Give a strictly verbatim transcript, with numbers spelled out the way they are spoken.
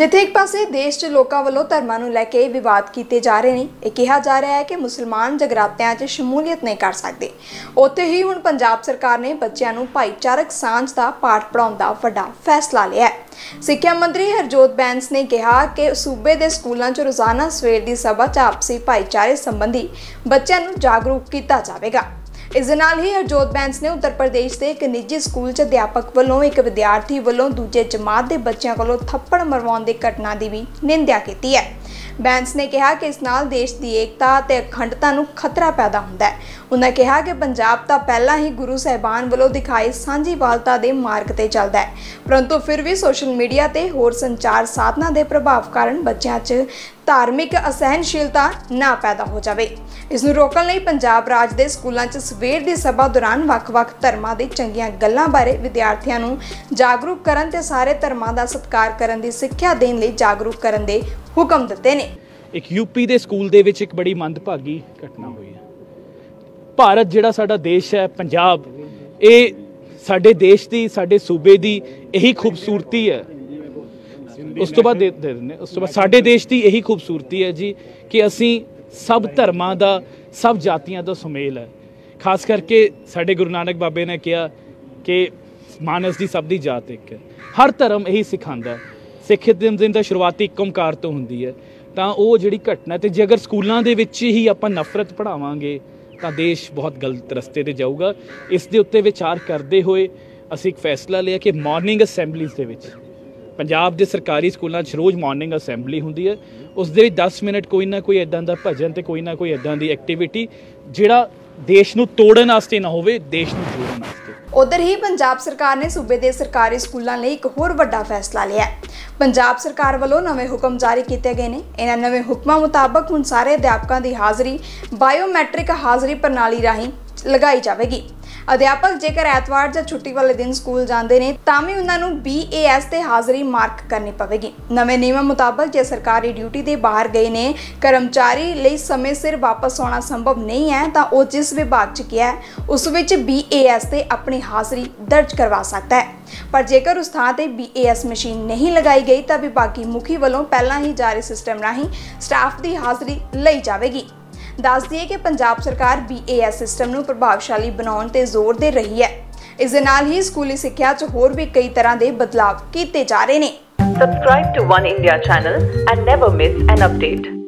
जिथे एक पासे देश के लोगों वालों धर्मों को लैके विवाद किए जा रहे हैं, यह कहा जा रहा है कि मुसलमान जगरातियां च शमूलियत नहीं कर सकते। उत्थे ही हुण पंजाब सरकार ने बच्चों को भाईचारक सांझ का पाठ पढ़ाने का वड्डा फैसला लिया है। सिक्ख्या मंत्री हरजोत बैंस ने कहा कि सूबे के स्कूलों च रोजाना सवेर की सभा च आपसी भाईचारे संबंधी बच्चों को जागरूक किया जाएगा। इस दे नाल ही हरजोत बैंस ने उत्तर प्रदेश के एक निजी स्कूल च अध्यापक वालों एक विद्यार्थी वालों दूजे जमात के बच्चों को थप्पड़ मरवाने की घटना की भी निंदा की है। बैंस ने कहा कि इस नाल देश की एकता ते अखंडता को खतरा पैदा होंदा है। उन्होंने कहा कि पंजाब तो पहला ही गुरु साहिबान वालों दिखाई सांझीवालता के मार्ग पर चलता है, परंतु फिर भी सोशल मीडिया ते होर संचार साधना के प्रभाव कारण बच्चों च धार्मिक असहनशीलता ना पैदा हो जाए। इस नूं रोकण लई पंजाब राज के स्कूलों च सवेर की सभा दौरान वख-वख धर्मां दी चंगीआं गल्लां बारे विद्यार्थियों नूं जागरूक करन ते सारे धर्मां दा सत्कार करन दी सिक्ख्या देण लई जागरूक करन दे हुकम दित्ते ने। एक यूपी के स्कूल दे विच एक बड़ी मंदभागी घटना हुई है। भारत जिहड़ा साडा देश है, पंजाब, ये साडे देश की साडे सूबे की यही खूबसूरती है। उस तो बाद दे देने उस तो बाद साडे देश की यही खूबसूरती है जी कि असी सब धर्मां दा सब जातियां दा सुमेल है। खास करके साडे गुरु नानक बाबे ने कहा कि मानस की सब की जात एक है। हर धर्म यही सिखांदा है। सिख धर्म दा शुरुआती एक ओंकार तो होंदी है। तो वो जी घटना तो जे अगर स्कूलों के ही आप नफरत पढ़ावांगे तो देश बहुत गलत रस्ते पर जाऊगा। इस दे उत्ते विचार करते हुए असी एक फैसला लिया कि मॉर्निंग असैम्बलीज़ दे विच पंजाब के सरकारी स्कूलों रोज़ मॉर्निंग असैम्बली होंदी है। उस दे दस मिनट कोई ना कोई इदा का भजन तो कोई ना कोई इदा की एक्टिविटी जिहड़ा देश नूं तोड़न वास्ते ना होवे, देश नूं जोड़न वास्ते। उधर ही पंजाब सरकार ने सूबे के सरकारी स्कूलों लिए एक होर वड्डा फैसला लिया। पंजाब सरकार वालों नवे हुक्म जारी किए गए हैं। इन्हां नवे हुक्मां मुताबक हुण सारे अध्यापकों की हाज़री बायोमैट्रिक हाज़री प्रणाली राही लगाई जाएगी। अध्यापक जेकर एतवार या छुट्टी वाले दिन स्कूल जाते हैं तो भी उन्होंने बी ए एस से हाज़री मार्क करनी पवेगी। नवे नियमों मुताबक जे सरकारी ड्यूटी के बाहर गए ने कर्मचारी लिए समय सिर वापस आना संभव नहीं है तो वह जिस विभाग च गया है उस बी ए एस से अपनी हाज़री दर्ज करवा सकता है। पर जेकर उस थां ते बी ए एस मशीन नहीं लगाई गई तो विभागी मुखी वालों पहला ही जारी सिस्टम राही स्टाफ की हाज़री लई जाएगी। दस दिए कि पंजाब सरकार बी ए एस सिस्टम को प्रभावशाली बनाने पर जोर दे रही है। इस दे नाल ही स्कूली सिक्ख्या च होर भी कई तरह के बदलाव किए जा रहे हैं। Subscribe to One India channel and never miss an update.